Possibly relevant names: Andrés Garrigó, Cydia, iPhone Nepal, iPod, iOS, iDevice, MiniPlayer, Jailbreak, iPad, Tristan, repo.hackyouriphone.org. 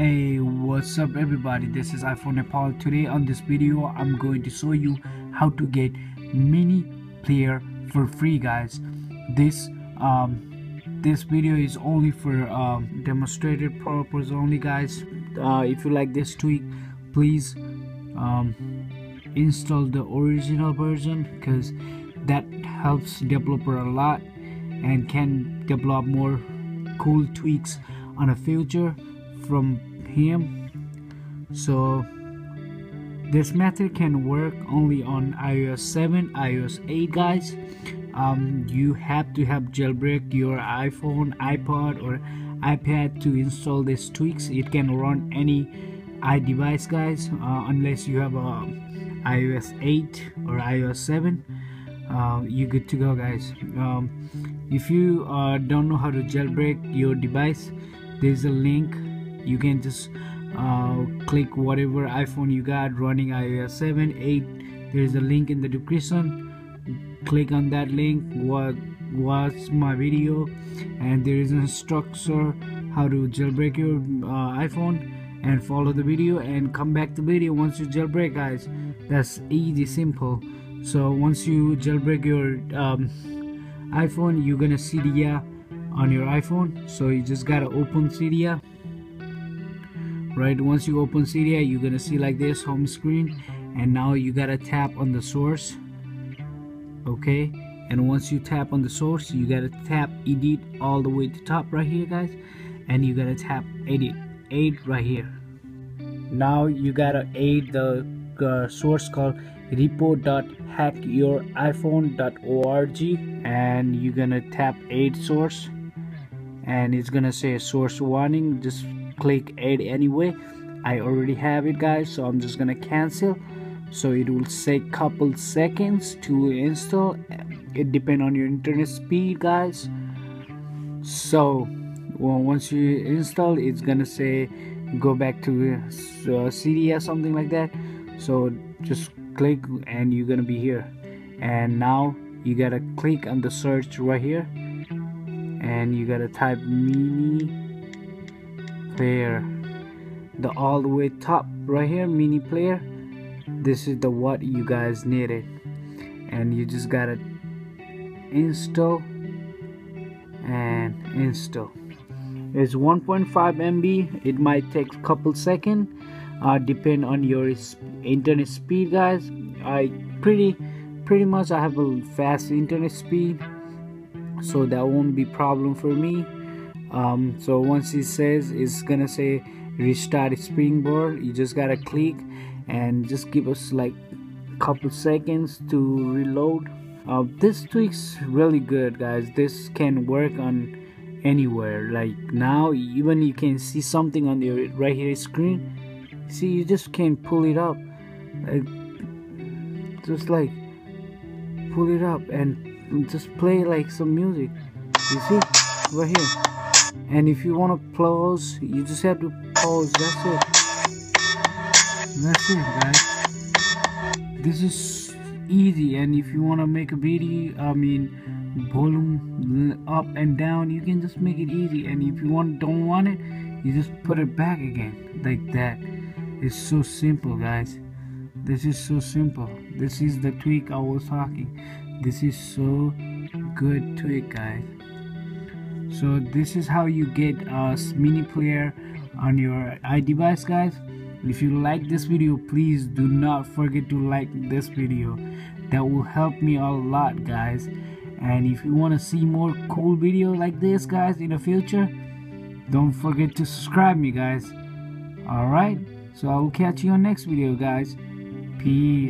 Hey, what's up everybody, this is iPhone Nepal. Today on this video I'm going to show you how to get MiniPlayer for free, guys. This video is only for demonstrative purpose only, guys. If you like this tweak, please install the original version, because that helps developer a lot and can develop more cool tweaks on a future from him. So this method can work only on iOS 7, iOS 8, guys. You have to have jailbreak your iPhone, iPod or iPad to install these tweaks. It can run any iDevice, guys, unless you have a iOS 8 or iOS 7. You're good to go, guys. If you don't know how to jailbreak your device, there's a link. You can just click whatever iPhone you got running iOS 7, 8. There's a link in the description. Click on that link, watch my video, and there is an instruction how to jailbreak your iPhone, and follow the video and come back to the video once you jailbreak, guys. That's easy, simple. So once you jailbreak your iPhone, you're gonna Cydia on your iPhone. So you just gotta open Cydia. Right, once you open Cydia, you're gonna see like this home screen, and now you gotta tap on the source. Okay, and once you tap on the source, you gotta tap edit all the way to top right here, guys, and you gotta tap edit 8 right here. Now you gotta add the source called repo.hackyouriphone.org, and you're gonna tap add source, and it's gonna say source warning. Just click add anyway. I already have it, guys, so I'm just gonna cancel. So it will take couple seconds to install. It depends on your internet speed, guys. So once you install, it's gonna say go back to Cydia, something like that. So just click and you're gonna be here, and now you gotta click on the search right here, and you gotta type MiniPlayer, the all the way top right here, MiniPlayer. This is the what you guys needed, and you just gotta install and install. It's 1.5 MB. It might take a couple seconds, depend on your internet speed, guys. I pretty much I have a fast internet speed, so that won't be problem for me. So once it says it's gonna say restart Springboard, you just gotta click and just give us like a couple seconds to reload. This tweak's really good, guys. This can work on anywhere. Like now, even you can see something on the right here screen. See, you just can pull it up, just pull it up and just play like some music. You see right here. And if you want to pause, you just have to pause. That's it. That's it, guys. This is easy. And if you want to make a video, volume up and down, you can just make it easy. And if you don't want it, you just put it back again like that. It's so simple, guys. This is so simple. This is the tweak I was talking. This is so good tweak, guys. So this is how you get a MiniPlayer on your iDevice, guys. If you like this video, please do not forget to like this video. That will help me a lot, guys. And if you want to see more cool videos like this, guys, in the future, don't forget to subscribe me, guys. Alright, so I will catch you on next video, guys. Peace.